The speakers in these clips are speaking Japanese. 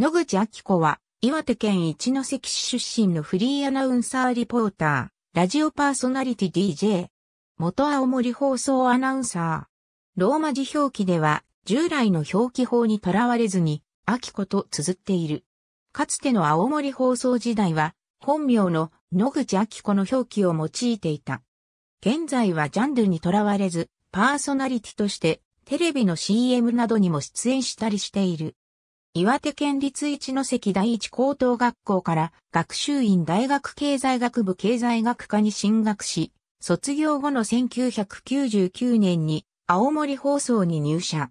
野口明子は、岩手県一関市出身のフリーアナウンサーリポーター、ラジオパーソナリティ DJ、元青森放送アナウンサー。ローマ字表記では、従来の表記法にとらわれずに、明子と綴っている。かつての青森放送時代は、本名の野口明子の表記を用いていた。現在はジャンルにとらわれず、パーソナリティとして、テレビの CM などにも出演したりしている。岩手県立一関第一高等学校から学習院大学経済学部経済学科に進学し、卒業後の1999年に青森放送に入社。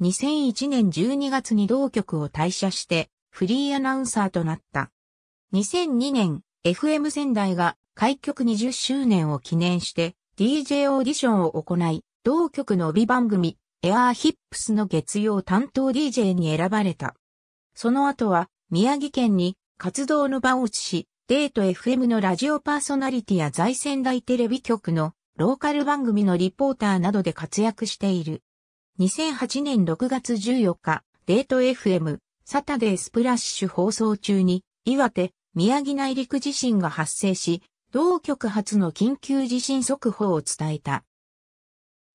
2001年12月に同局を退社してフリーアナウンサーとなった。2002年、FM 仙台が開局20周年を記念して DJ オーディションを行い、同局の帯番組、エアーヒップスの月曜担当 DJ に選ばれた。その後は宮城県に活動の場を移し、デート FM のラジオパーソナリティや在仙台テレビ局のローカル番組のリポーターなどで活躍している。2008年6月14日、デート FM サタデースプラッシュ放送中に岩手、宮城内陸地震が発生し、同局初の緊急地震速報を伝えた。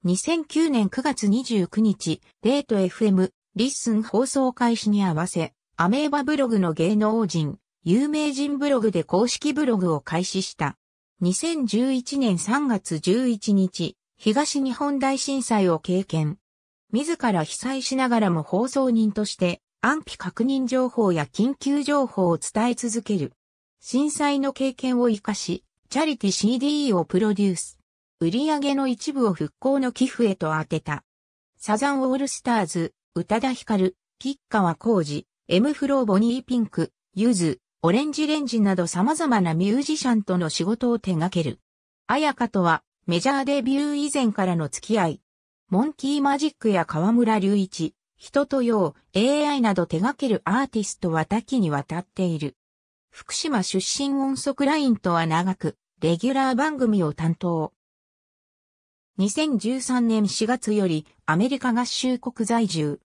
2009年9月29日、デート FM、Listen 放送開始に合わせ、アメーバブログの芸能人、有名人ブログで公式ブログを開始した。2011年3月11日、東日本大震災を経験。自ら被災しながらも放送人として、安否確認情報や緊急情報を伝え続ける。震災の経験を活かし、チャリティ CD をプロデュース。売り上げの一部を復興の寄付へと当てた。サザンオールスターズ、宇多田ヒカル、吉川晃司、Mフローボニーピンク、ゆず、オレンジレンジなど様々なミュージシャンとの仕事を手掛ける。彩香とはメジャーデビュー以前からの付き合い。モンキーマジックや河村隆一、人とよう、AI など手掛けるアーティストは多岐にわたっている。福島出身音速ラインとは長く、レギュラー番組を担当。2013年4月よりアメリカ合衆国在住。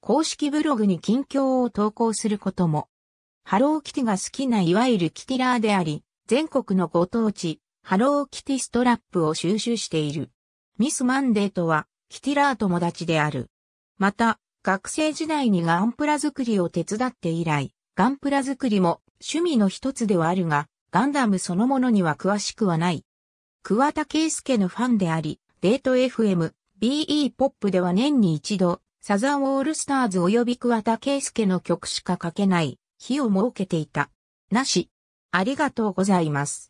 公式ブログに近況を投稿することも。ハローキティが好きないわゆるキティラーであり、全国のご当地、ハローキティストラップを収集している。Miss Mondayとはキティラー友達である。また、学生時代にガンプラ作りを手伝って以来、ガンプラ作りも趣味の一つではあるが、ガンダムそのものには詳しくはない。桑田佳祐のファンであり、デート FM、BEPop では年に一度、サザンオールスターズ及び桑田佳祐の曲しか書けない日を設けていた。なし。ありがとうございます。